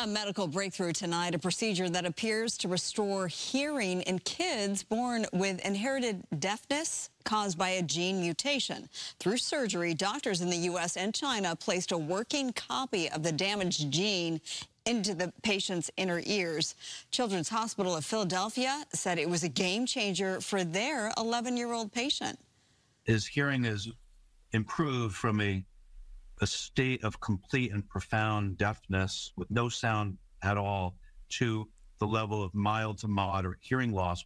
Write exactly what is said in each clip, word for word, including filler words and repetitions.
A medical breakthrough tonight, a procedure that appears to restore hearing in kids born with inherited deafness caused by a gene mutation. Through surgery, doctors in the U S and China placed a working copy of the damaged gene into the patient's inner ears. Children's Hospital of Philadelphia said it was a game changer for their eleven-year-old patient. His hearing is improved from a a state of complete and profound deafness with no sound at all to the level of mild to moderate hearing loss.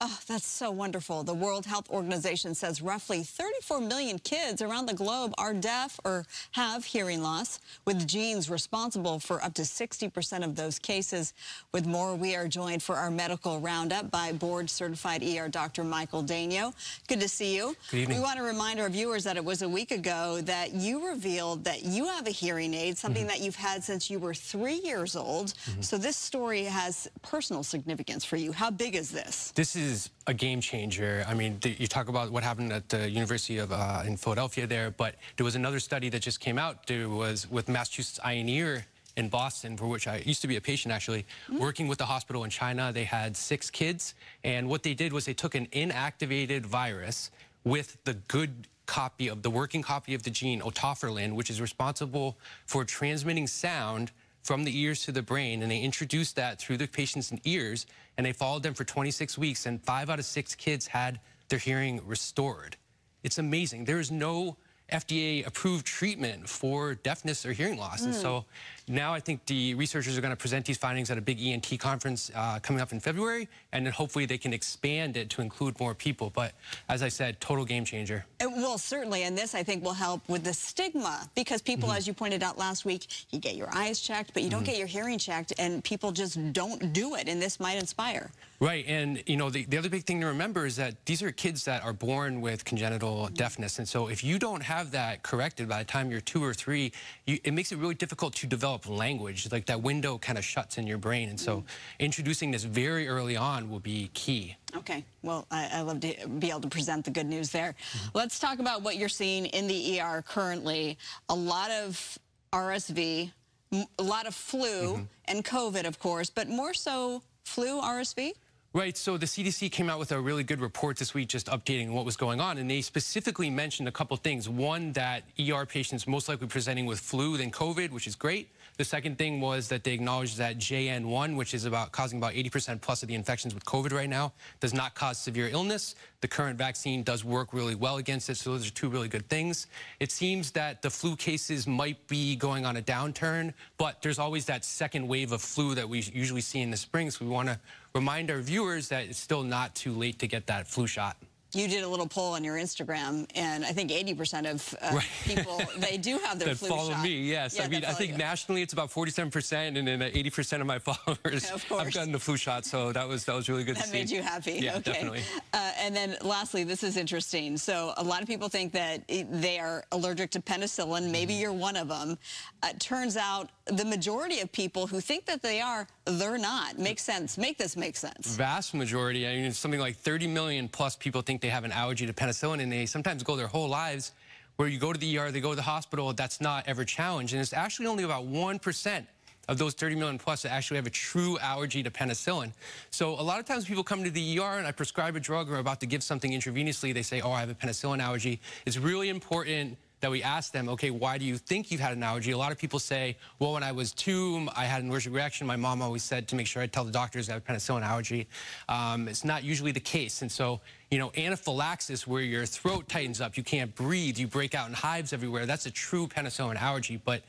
Oh, that's so wonderful. The World Health Organization says roughly thirty-four million kids around the globe are deaf or have hearing loss, with genes responsible for up to sixty percent of those cases. With more, we are joined for our medical roundup by board-certified E R Doctor Michael Daignault. Good to see you. Good evening. We want to remind our viewers that it was a week ago that you revealed that you have a hearing aid, something mm-hmm. that you've had since you were three years old. Mm-hmm. So this story has personal significance for you. How big is this? This is This is a game changer. I mean, the, you talk about what happened at the University of uh, in Philadelphia there, but there was another study that just came out. There was with Massachusetts Eye and Ear in Boston, for which I used to be a patient actually, mm-hmm. working with the hospital in China. They had six kids, and what they did was they took an inactivated virus with the good copy of the working copy of the gene, Otoferlin, which is responsible for transmitting sound from the ears to the brain, and they introduced that through the patient's ears, and they followed them for twenty-six weeks, and five out of six kids had their hearing restored. It's amazing. There is no F D A-approved treatment for deafness or hearing loss, mm. and so now I think the researchers are going to present these findings at a big E N T conference uh, coming up in February, and then hopefully they can expand it to include more people. But as I said, total game changer. It will certainly, and this I think will help with the stigma, because people, mm-hmm. as you pointed out last week, you get your eyes checked, but you don't mm-hmm. get your hearing checked, and people just don't do it. And this might inspire. Right, and you know the the other big thing to remember is that these are kids that are born with congenital mm-hmm. deafness, and so if you don't have have that corrected by the time you're two or three, you, it makes it really difficult to develop language. Like that window kind of shuts in your brain, and so mm. introducing this very early on will be key. Okay, well, I, I love to be able to present the good news there. Mm. Let's talk about what you're seeing in the E R currently. A lot of R S V, a lot of flu, mm-hmm. and COVID, of course, but more so flu, R S V? Right, so the C D C came out with a really good report this week just updating what was going on, and they specifically mentioned a couple things. One, that E R patients most likely presenting with flu than COVID, which is great. The second thing was that they acknowledged that J N one, which is about causing about eighty percent plus of the infections with COVID right now, does not cause severe illness. The current vaccine does work really well against it, so those are two really good things. It seems that the flu cases might be going on a downturn, but there's always that second wave of flu that we usually see in the spring, so we want to remind our viewers that it's still not too late to get that flu shot. You did a little poll on your Instagram, and I think eighty percent of uh, right. people, they do have their that flu follow shot. Follow me, yes. Yeah, I mean, I think you. Nationally it's about forty-seven percent, and then eighty percent of my followers of have gotten the flu shot, so that was that was really good that to see. That made you happy. Yeah, okay. Definitely. Uh, and then lastly, this is interesting. So a lot of people think that they are allergic to penicillin. Maybe mm-hmm. you're one of them. Uh, turns out the majority of people who think that they are, they're not. Makes sense. Make this make sense. Vast majority. I mean, something like thirty million plus people think they have an allergy to penicillin, and they sometimes go their whole lives where you go to the E R, they go to the hospital, that's not ever challenged. And it's actually only about one percent of those thirty million plus that actually have a true allergy to penicillin. So a lot of times people come to the E R and I prescribe a drug or about to give something intravenously. They say, oh, I have a penicillin allergy. It's really important that we ask them, okay, why do you think you've had an allergy? A lot of people say, well, when I was two, I had an allergic reaction. My mom always said to make sure I tell the doctors I have a penicillin allergy. Um, it's not usually the case. And so, you know, anaphylaxis, where your throat tightens up, you can't breathe, you break out in hives everywhere, that's a true penicillin allergy. But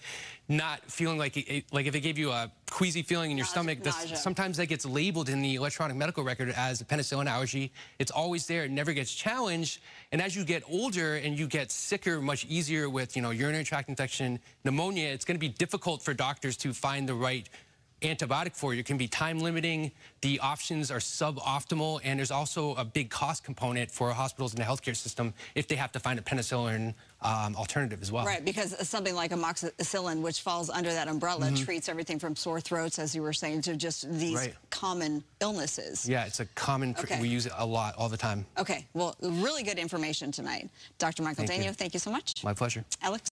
not feeling like, it, like if it gave you a queasy feeling in your stomach, that's, sometimes that gets labeled in the electronic medical record as a penicillin allergy. It's always there, it never gets challenged. And as you get older and you get sicker much easier with, you know, urinary tract infection, pneumonia, it's gonna be difficult for doctors to find the right antibiotic for you. It can be time limiting, the options are suboptimal, and there's also a big cost component for hospitals in the healthcare system if they have to find a penicillin um, alternative as well. Right, because something like amoxicillin, which falls under that umbrella, mm-hmm. treats everything from sore throats, as you were saying, to just these right. common illnesses. Yeah, it's a common, okay. we use it a lot, all the time. Okay, well, really good information tonight. Doctor Michael Daignault, thank you so much. My pleasure. Alex.